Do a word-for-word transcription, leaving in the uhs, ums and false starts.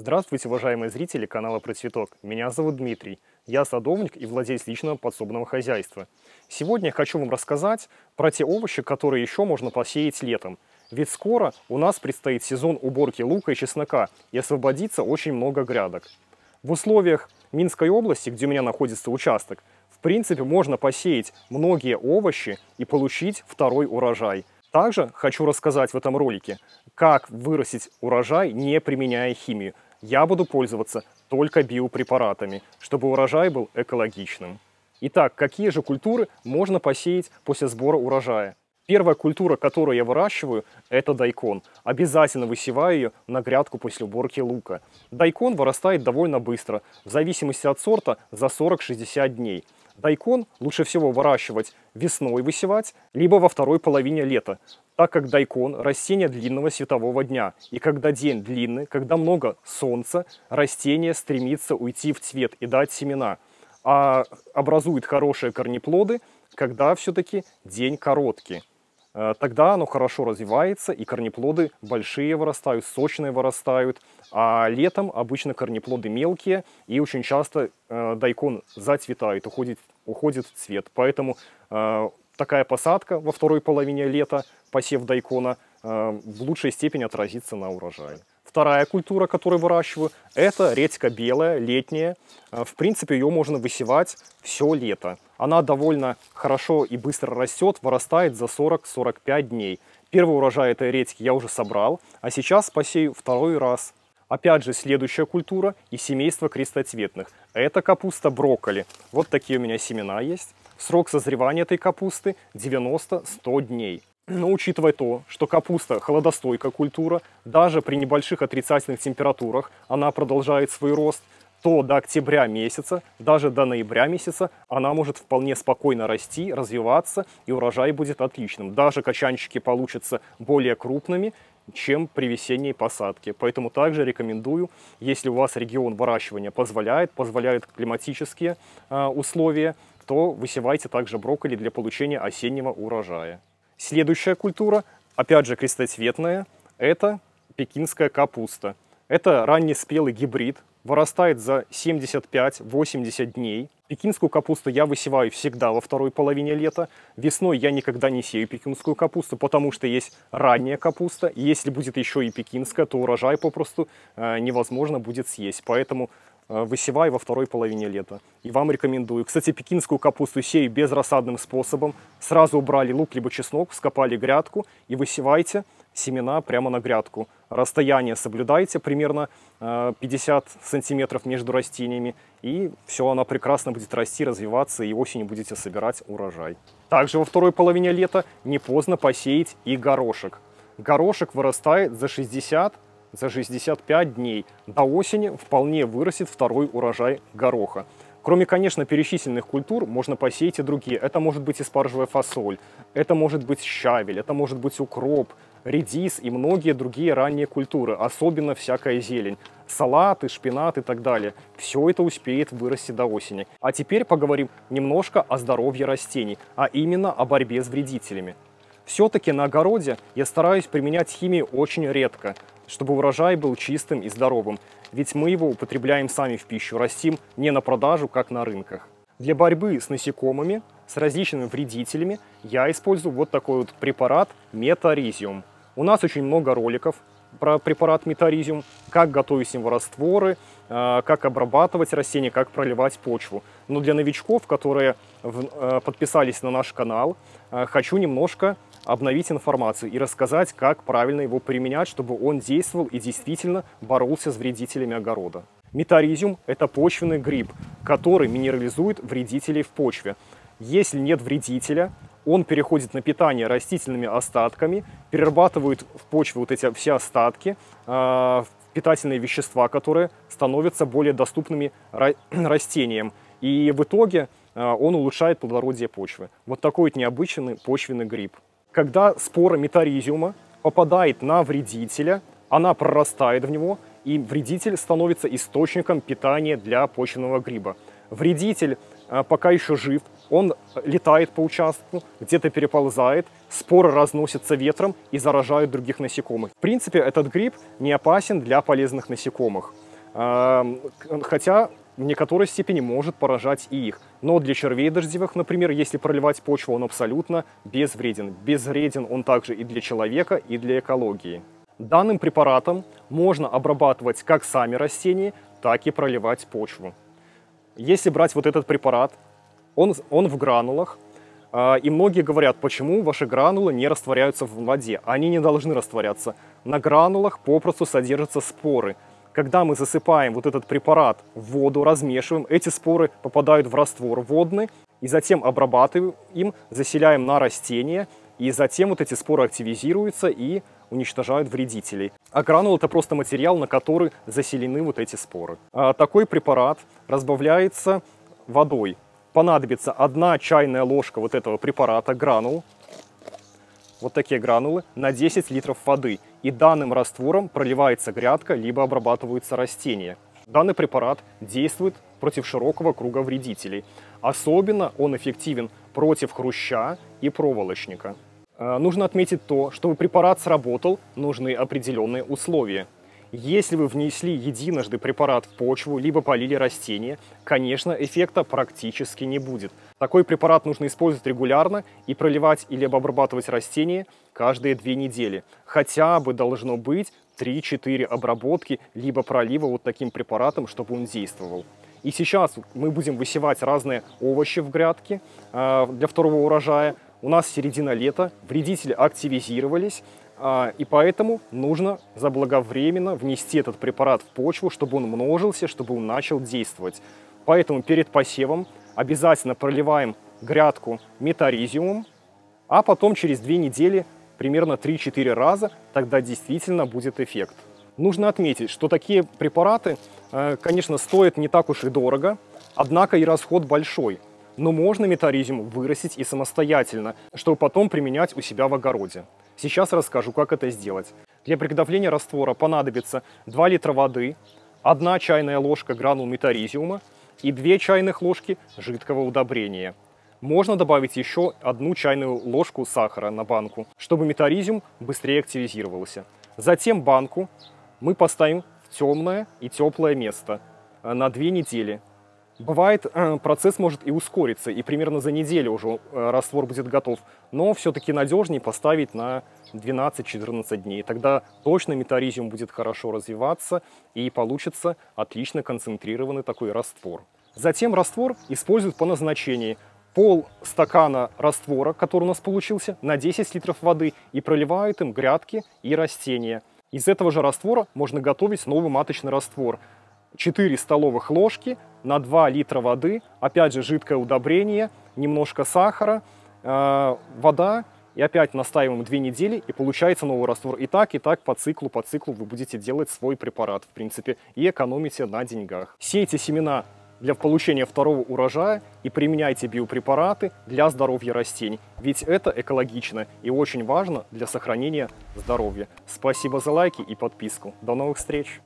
Здравствуйте, уважаемые зрители канала «Про цветок». Меня зовут Дмитрий. Я садовник и владелец личного подсобного хозяйства. Сегодня я хочу вам рассказать про те овощи, которые еще можно посеять летом. Ведь скоро у нас предстоит сезон уборки лука и чеснока, и освободится очень много грядок. В условиях Минской области, где у меня находится участок, в принципе можно посеять многие овощи и получить второй урожай. Также хочу рассказать в этом ролике, как вырастить урожай, не применяя химию. Я буду пользоваться только биопрепаратами, чтобы урожай был экологичным. Итак, какие же культуры можно посеять после сбора урожая? Первая культура, которую я выращиваю, это дайкон. Обязательно высеваю ее на грядку после уборки лука. Дайкон вырастает довольно быстро, в зависимости от сорта, за сорок-шестьдесят дней. Дайкон лучше всего выращивать весной, высевать, либо во второй половине лета, так как дайкон – растение длинного светового дня. И когда день длинный, когда много солнца, растение стремится уйти в цвет и дать семена, а образует хорошие корнеплоды, когда все-таки день короткий. Тогда оно хорошо развивается, и корнеплоды большие вырастают, сочные вырастают. А летом обычно корнеплоды мелкие, и очень часто э, дайкон зацветает, уходит, уходит в цвет. Поэтому э, такая посадка во второй половине лета, посев дайкона, э, в лучшей степени отразится на урожае. Вторая культура, которую выращиваю, это редька белая, летняя. В принципе, ее можно высевать все лето. Она довольно хорошо и быстро растет, вырастает за сорок-сорок пять дней. Первый урожай этой редьки я уже собрал, а сейчас посею второй раз. Опять же, следующая культура и семейство крестоцветных. Это капуста брокколи. Вот такие у меня семена есть. Срок созревания этой капусты девяносто-сто дней. Но учитывая то, что капуста холодостойкая культура, даже при небольших отрицательных температурах она продолжает свой рост, то до октября месяца, даже до ноября месяца она может вполне спокойно расти, развиваться, и урожай будет отличным. Даже качанчики получатся более крупными, чем при весенней посадке. Поэтому также рекомендую, если у вас регион выращивания позволяет, позволяют климатические э, условия, то высевайте также брокколи для получения осеннего урожая. Следующая культура, опять же крестоцветная, это пекинская капуста. Это раннеспелый гибрид, вырастает за семьдесят пять-восемьдесят дней. Пекинскую капусту я высеваю всегда во второй половине лета. Весной я никогда не сею пекинскую капусту, потому что есть ранняя капуста. И если будет еще и пекинская, то урожай попросту э, невозможно будет съесть. Поэтому высеваю во второй половине лета. И вам рекомендую. Кстати, пекинскую капусту сею безрассадным способом. Сразу убрали лук либо чеснок, вскопали грядку и высевайте семена прямо на грядку. Расстояние соблюдайте, примерно пятьдесят сантиметров между растениями. И все, она прекрасно будет расти, развиваться, и осенью будете собирать урожай. Также во второй половине лета не поздно посеять и горошек. Горошек вырастает за шестьдесят За шестьдесят пять дней. До осени вполне вырастет второй урожай гороха. Кроме, конечно, перечисленных культур, можно посеять и другие. Это может быть и спаржевая фасоль, это может быть щавель, это может быть укроп, редис и многие другие ранние культуры, особенно всякая зелень, салаты, шпинат и так далее. Все это успеет вырасти до осени. А теперь поговорим немножко о здоровье растений, а именно о борьбе с вредителями. Все-таки на огороде я стараюсь применять химию очень редко, чтобы урожай был чистым и здоровым, ведь мы его употребляем сами в пищу, растим не на продажу, как на рынках. Для борьбы с насекомыми, с различными вредителями я использую вот такой вот препарат Метаризиум. У нас очень много роликов про препарат Метаризиум, как готовить с ним растворы, как обрабатывать растения, как проливать почву. Но для новичков, которые подписались на наш канал, хочу немножко обновить информацию и рассказать, как правильно его применять, чтобы он действовал и действительно боролся с вредителями огорода. Метаризиум – это почвенный гриб, который минерализует вредителей в почве. Если нет вредителя, он переходит на питание растительными остатками, перерабатывает в почву вот эти все остатки, питательные вещества, которые становятся более доступными растениям. И в итоге он улучшает плодородие почвы. Вот такой вот необычный почвенный гриб. Когда спора метаризиума попадает на вредителя, она прорастает в него, и вредитель становится источником питания для почвенного гриба. Вредитель пока еще жив, он летает по участку, где-то переползает, споры разносятся ветром и заражают других насекомых. В принципе, этот гриб не опасен для полезных насекомых. хотя в некоторой степени может поражать и их. Но для червей дождевых, например, если проливать почву, он абсолютно безвреден. Безвреден он также и для человека, и для экологии. Данным препаратом можно обрабатывать как сами растения, так и проливать почву. Если брать вот этот препарат, он, он в гранулах. И многие говорят, почему ваши гранулы не растворяются в воде. Они не должны растворяться. На гранулах попросту содержатся споры. Когда мы засыпаем вот этот препарат в воду, размешиваем, эти споры попадают в раствор водный, и затем обрабатываем им, заселяем на растения, и затем вот эти споры активизируются и уничтожают вредителей. А гранул — это просто материал, на который заселены вот эти споры. А такой препарат разбавляется водой. Понадобится одна чайная ложка вот этого препарата, гранул, вот такие гранулы, на десять литров воды. И данным раствором проливается грядка, либо обрабатываются растения. Данный препарат действует против широкого круга вредителей. Особенно он эффективен против хруща и проволочника. Нужно отметить то, чтобы препарат сработал, нужны определенные условия. Если вы внесли единожды препарат в почву, либо полили растения, конечно, эффекта практически не будет. Такой препарат нужно использовать регулярно и проливать или обрабатывать растения каждые две недели. Хотя бы должно быть три-четыре обработки, либо пролива вот таким препаратом, чтобы он действовал. И сейчас мы будем высевать разные овощи в грядке для второго урожая. У нас середина лета, вредители активизировались. И поэтому нужно заблаговременно внести этот препарат в почву, чтобы он множился, чтобы он начал действовать. Поэтому перед посевом обязательно проливаем грядку метаризиумом, а потом через две недели примерно три-четыре раза, тогда действительно будет эффект. Нужно отметить, что такие препараты, конечно, стоят не так уж и дорого, однако и расход большой. Но можно метаризиум вырастить и самостоятельно, чтобы потом применять у себя в огороде. Сейчас расскажу, как это сделать. Для приготовления раствора понадобится два литра воды, одна чайная ложка гранул метаризиума и две чайных ложки жидкого удобрения. Можно добавить еще одну чайную ложку сахара на банку, чтобы метаризиум быстрее активизировался. Затем банку мы поставим в темное и теплое место на две недели. Бывает, процесс может и ускориться, и примерно за неделю уже раствор будет готов. Но все-таки надежнее поставить на двенадцать-четырнадцать дней. Тогда точно метаризиум будет хорошо развиваться и получится отлично концентрированный такой раствор. Затем раствор используют по назначению. Пол стакана раствора, который у нас получился, на десять литров воды, и проливают им грядки и растения. Из этого же раствора можно готовить новый маточный раствор. четыре столовых ложки на два литра воды, опять же жидкое удобрение, немножко сахара, э, вода, и опять настаиваем две недели, и получается новый раствор. И так, и так по циклу, по циклу вы будете делать свой препарат, в принципе, и экономите на деньгах. Сейте семена для получения второго урожая и применяйте биопрепараты для здоровья растений, ведь это экологично и очень важно для сохранения здоровья. Спасибо за лайки и подписку. До новых встреч!